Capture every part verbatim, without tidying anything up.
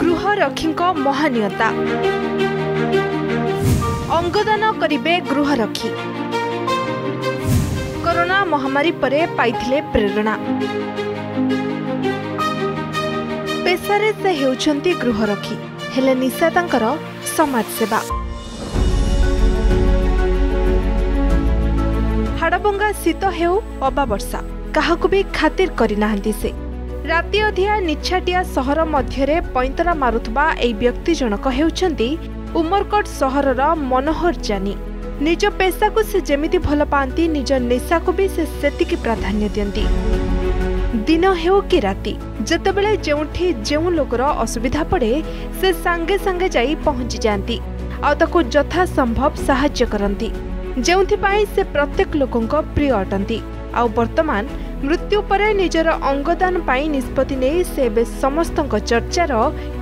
गृहरक्षी महनीयता अंगदान करिबे गृहरक्षी। कोरोना महामारी परे पाइथिले प्रेरणा पेशारे से हेउछंती गृहरक्षी हेले निशा तांकर समाज सेवा। हाड़बंगा शीत हेउ अबा वर्षा काहाकु भी खातिर करिनाहंती से। राति अधिया निछाटिया सहर मध्यरे पैंतरा मारुथबा एई व्यक्ति जनक हेउछंती उमरकोट सहरर मनोहर जानी। निज पेशा को से जेमिति भल पाती निज नेशा को भी से सेतिकी प्राधान्य दियंती। दिन हेउ कि राति जेतेबेले जेउठी जेउ लोकर असुविधा पड़े से सांगे सांगे जाई पहुंची जाती आ ताको यथा संभव सहाय्य करती, जेउथिपाई से प्रत्येक लोकंक प्रिय अटंती। आ वर्तमान मृत्यु पर निजर अंगदान पाई निष्पत्ति नहीं से बे समस्त चर्चार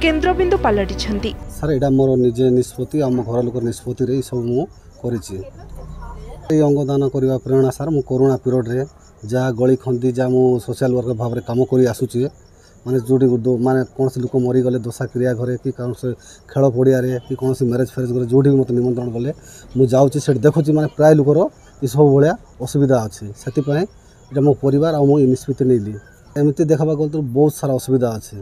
केन्द्रबिंदु पलटिंट। सर यहाँ मोर निजे निष्पत्ति आम घर लोक निष्पत्ति रे सब मुझे अंगदान करने प्रेरणा। सर मु कोरोना पीरियड रे जहाँ गली खंदी जहाँ मु सोशल वर्कर भाव में कम करसुचे माने जो माने कौन से लोक मरीगले दोसा क्रिया घरे कि कौन से खेल पड़िया कि कौन से मैरेज फेरेज घर जो भी मत निमंत्रण कले मुझे से देखुची माने प्राय लोकर ये सब भाया असुविधा अच्छे से मो परिवार आ मो निष्पत्ति नहीं एमती देखा गल तो बहुत सारा असुविधा अच्छे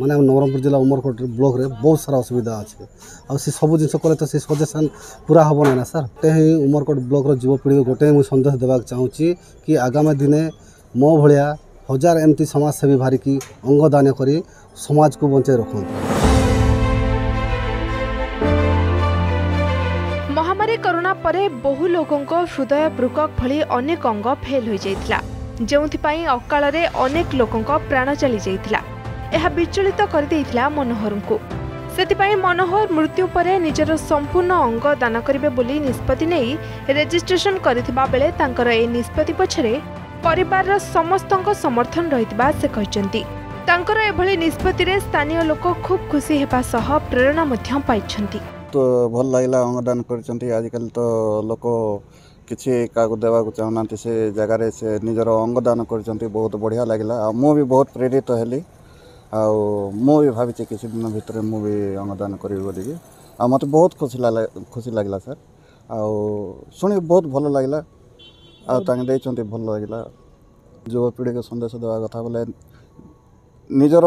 माने नवरंगपुर जिला उमरकोट ब्लॉक रे बहुत सारा असुविधा अच्छे आ सब जिन कले तो सजेसन पूरा हम ना ना। सर गोटे ही उमरकोट ब्लॉक रो युवपीढ़ी गोटे मुझे सन्देश देवा चाहूँगी कि आगामी दिन मो भाया हजार एमती समाजसेवी बाहरिक अंगदान कर समाज को बचाई रखु। कोरोना परे बहु लोकों को हृदय पृकक भली अनेक अंग फेल हो जाइथिला, जेउथिपाई अकालरे अनेक लोकों को प्राण चली जाइथिला। यह विचलित कर देइथिला मनोहरंकु। सेतिपाई मनोहर मृत्यु परे निजर संपूर्ण अंग दान करिवे बोली निष्पत्ति नै रजिस्ट्रेशन करिथिबा बेले तांकर ए निष्पत्ति पछरे परिवारर समस्तंक समर्थन रहितबा से कहचंती। तांकर एभली निष्पत्ति रे स्थानीय लोक खूब खुशी हेबा सह प्रेरणा मध्यम पाइछंती। तो भल लगला अंगदान करिजकाल तो लोक किसी क्या देवा चाहूना से जगार से निजर अंगदान कर बहुत बढ़िया लगला। मुझे बहुत प्रेरित तो हेली आई भाई किसी दिन भितर मुझे अंगदान करी बोलिकी आ मत बहुत खुशी लग खुशी लगला। सर आणी बहुत भल लगला आगे भल लगला। युवपीढ़ी को सन्देश देवा कथा बोले निजर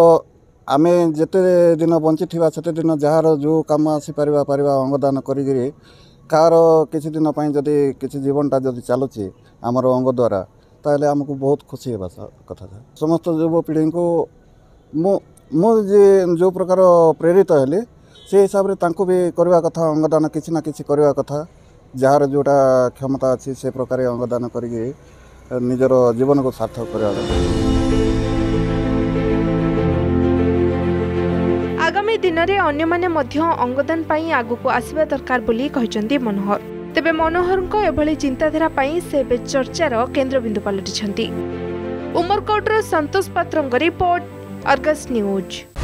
आमे जिते दिन बंची थिबा सेते दिन जार जो काम आसी परिवा परिवा अंगदान करिगिरी कार किसी दिन पई जदी किसी जीवनटा जदी चालुची आमर अंग द्वारा ताले हमकु बहुत खुशी हेबा कथा। समस्त युवपीढ़ी को मो मो जे जो प्रकार प्रेरित हेली से हिसाब रे तांको भी करबा कथा अंगदान किसी ना किसी करबा कथा। जार जोटा क्षमता अछि से प्रकार अंगदान करिगिरी निजर जीवन को सार्थक करबा। आगामी दिन में अन्य मध्य अंगदान आगक आसवा दरकार बोली कहते मनोहर। तेबे मनोहर को एभली चिंताधारा से चर्चार केन्द्रबिंदु पलटिंट। उमरकोट संतोष पात्र रिपोर्ट अर्गस न्यूज।